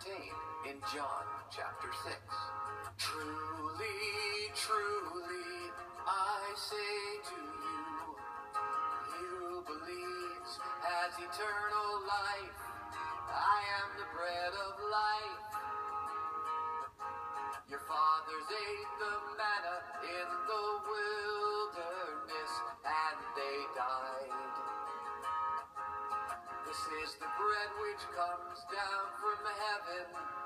contained in John chapter 6. Truly, truly, I say to you, he who believes has eternal life. I am the bread of life. Your fathers ate the manna in the wilderness, and they died. This is the bread which comes down from heaven.